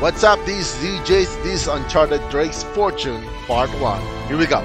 What's up, these DJs? This is Uncharted Drake's Fortune Part 1. Here we go.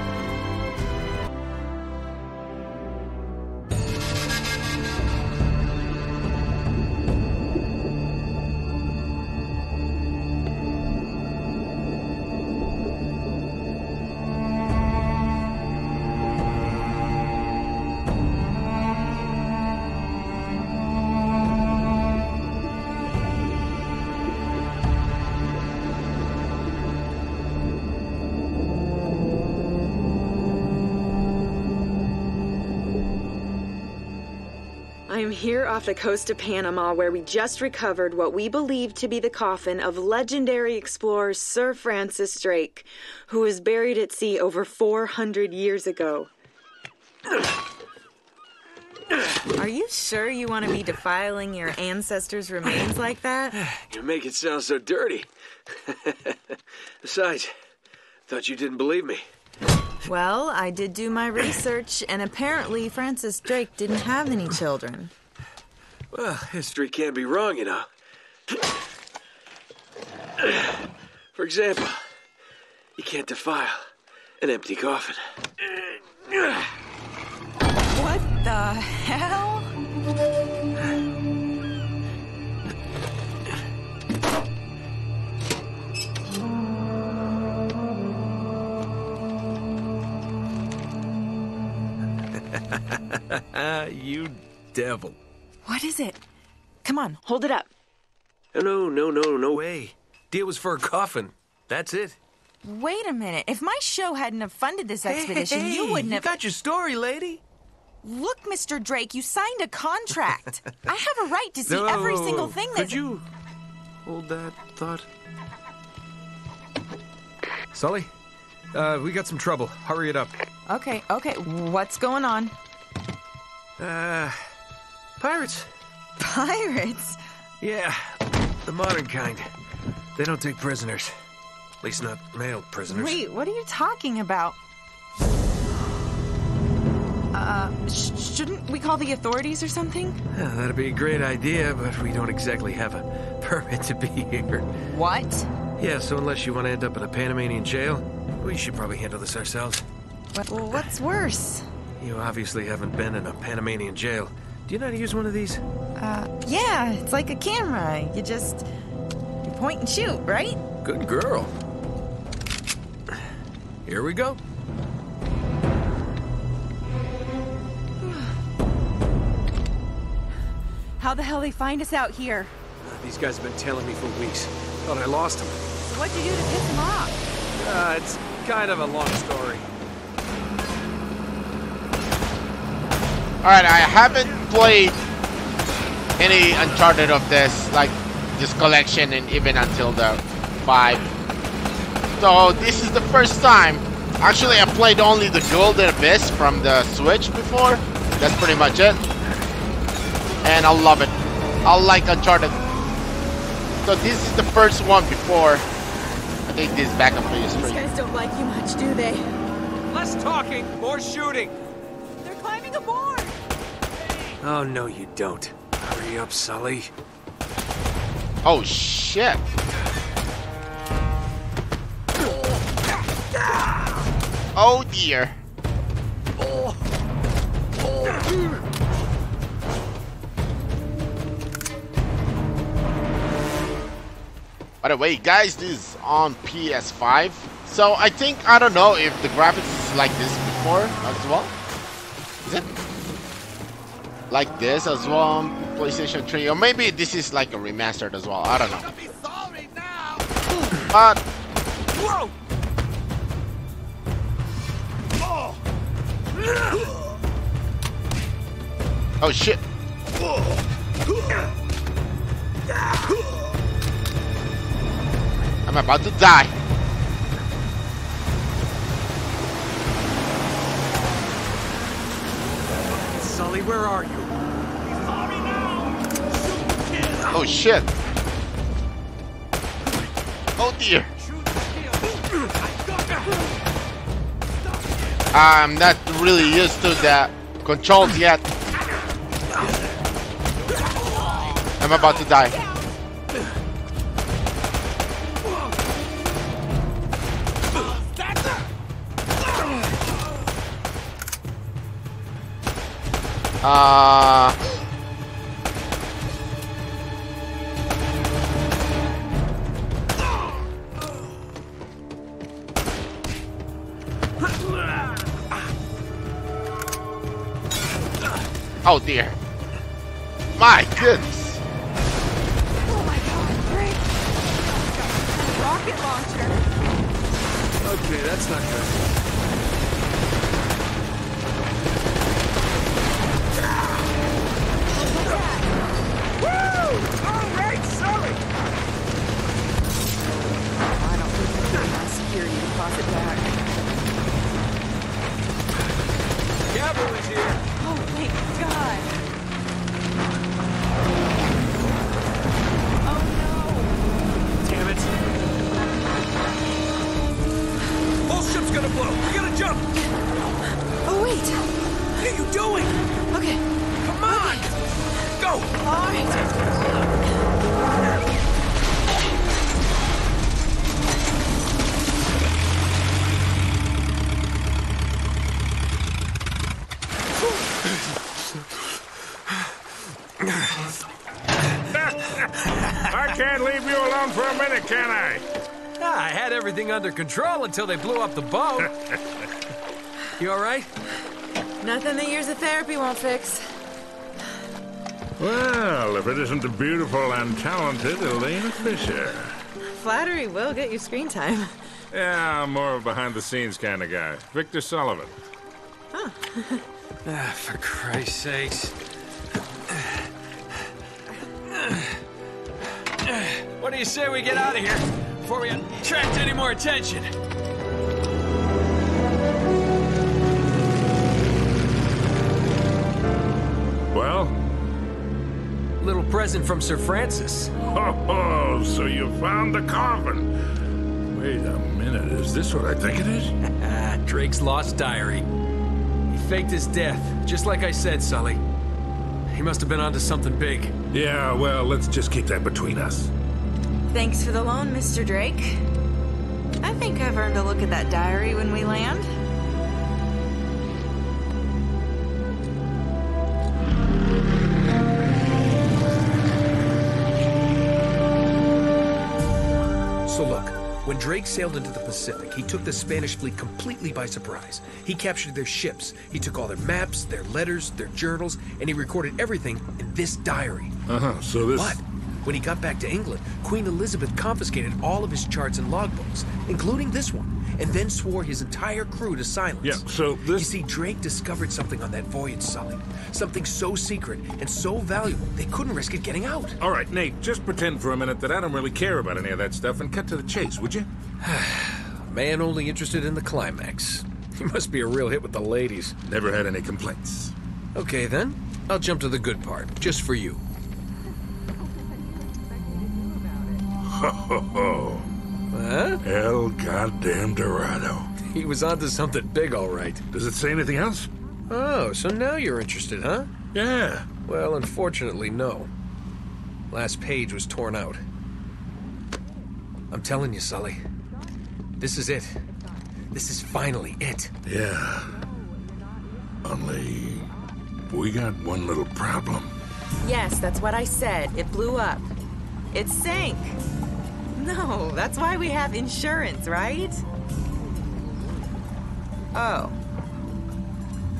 I'm here off the coast of Panama, where we just recovered what we believe to be the coffin of legendary explorer Sir Francis Drake, who was buried at sea over 400 years ago. Are you sure you want to be defiling your ancestors' remains like that? You make it sound so dirty. Besides, I thought you didn't believe me. Well, I did do my research, and apparently Francis Drake didn't have any children. Well, history can't be wrong, you know. For example, you can't defile an empty coffin. What the hell? You devil. What is it? Come on, hold it up. No way. Deal was for a coffin. That's it. Wait a minute. If my show hadn't have funded this expedition, you wouldn't have... You got your story, lady. Look, Mr. Drake, you signed a contract. I have a right to see every single thing that's... Could you hold that thought? Sully, we got some trouble. Hurry it up. Okay. What's going on? Pirates. Pirates? Yeah, the modern kind. They don't take prisoners. At least not male prisoners. Wait, what are you talking about? Shouldn't we call the authorities or something? Yeah, that'd be a great idea, but we don't exactly have a permit to be here. What? Yeah, so unless you want to end up in a Panamanian jail, we should probably handle this ourselves. Well, what's worse? You obviously haven't been in a Panamanian jail. Do you know how to use one of these? Yeah, it's like a camera. You just point and shoot, right? Good girl. Here we go. How the hell they find us out here? These guys have been tailing me for weeks. Thought I lost them. So what'd you do to piss them off? It's kind of a long story. Alright, I haven't played any Uncharted of this collection, and even until the 5. So this is the first time. Actually, I played only the Golden Abyss from the Switch before. That's pretty much it. And I love it. I like Uncharted. So this is the first one before. I think this is back on PS3. These guys don't like you much, do they? Less talking, more shooting. They're climbing aboard. Oh, no, you don't. Hurry up, Sully. Oh, shit. Oh, dear. By the way, guys, this is on PS5. So I think, I don't know if the graphics is like this before as well. Is it? Like this as well, PlayStation 3, or maybe this is like a remastered as well. I don't know. But whoa! Oh shit! I'm about to die. Sully, where are you? Oh shit! Oh dear! I'm not really used to the controls yet. I'm about to die. Oh dear. My goodness. Oh my god, Drake. And a rocket launcher. Okay, that's not good. Ah. Woo! Alright, sorry! I don't think there's enough security to toss it back. Cavalry's here! Oh, thank God! Oh, no! Damn it! Whole ship's gonna blow! We gotta jump! Oh, wait! What are you doing? Okay. Come on! Okay. Go! All right. I can't leave you alone for a minute, can I? I had everything under control until they blew up the boat. You all right? Nothing that years of therapy won't fix. Well, if it isn't the beautiful and talented Elena Fisher. Flattery will get you screen time. Yeah, I'm more of a behind-the-scenes kind of guy. Victor Sullivan. Huh. Ah, for Christ's sakes. What do you say we get out of here before we attract any more attention? Well? Little present from Sir Francis. Oh, so you found the coffin. Wait a minute, is this what I think it is? Drake's lost diary. Faked his death, just like I said, Sully. He must have been onto something big. Yeah, well, let's just keep that between us. Thanks for the loan, Mr. Drake. I think I've earned a look at that diary when we land. So look, when Drake sailed into the Pacific, he took the Spanish fleet completely by surprise. He captured their ships, he took all their maps, their letters, their journals, and he recorded everything in this diary. So this... But, when he got back to England, Queen Elizabeth confiscated all of his charts and logbooks, including this one, and then swore his entire crew to silence. Yeah, so this... You see, Drake discovered something on that voyage, Sully. Something so secret and so valuable, they couldn't risk it getting out. All right, Nate, just pretend for a minute that I don't really care about any of that stuff and cut to the chase, would you? Man only interested in the climax. He must be a real hit with the ladies. Never had any complaints. Okay, then. I'll jump to the good part, just for you. Ho, ho, ho. Huh? El goddamn Dorado. He was onto something big, all right. Does it say anything else? Oh, so now you're interested, huh? Yeah. Well, unfortunately, no. Last page was torn out. I'm telling you, Sully. This is it. This is finally it. Yeah. Only... we got one little problem. Yes, that's what I said. It blew up. It sank. No, that's why we have insurance, right? Oh.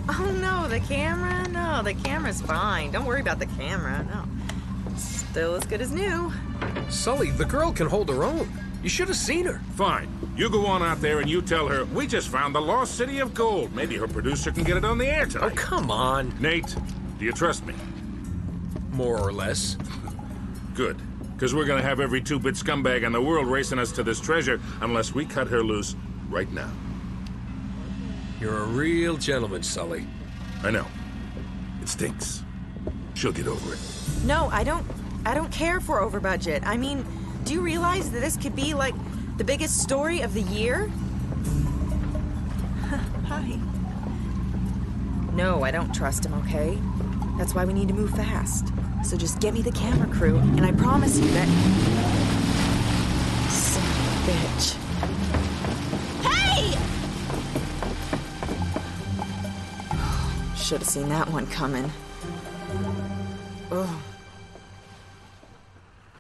Oh no, the camera? No, the camera's fine. Don't worry about the camera, no. Still as good as new. Sully, the girl can hold her own. You should have seen her. Fine. You go on out there and you tell her, we just found the lost city of gold. Maybe her producer can get it on the air tonight. Oh, come on. Nate, do you trust me? More or less. Good. Because we're going to have every two-bit scumbag in the world racing us to this treasure unless we cut her loose right now. You're a real gentleman, Sully. I know. It stinks. She'll get over it. No, I don't care for over budget. I mean, do you realize that this could be, like, the biggest story of the year? Hi. No, I don't trust him, okay? That's why we need to move fast. So just get me the camera crew, and I promise you that... Son of a bitch. Hey! Should have seen that one coming. Ugh.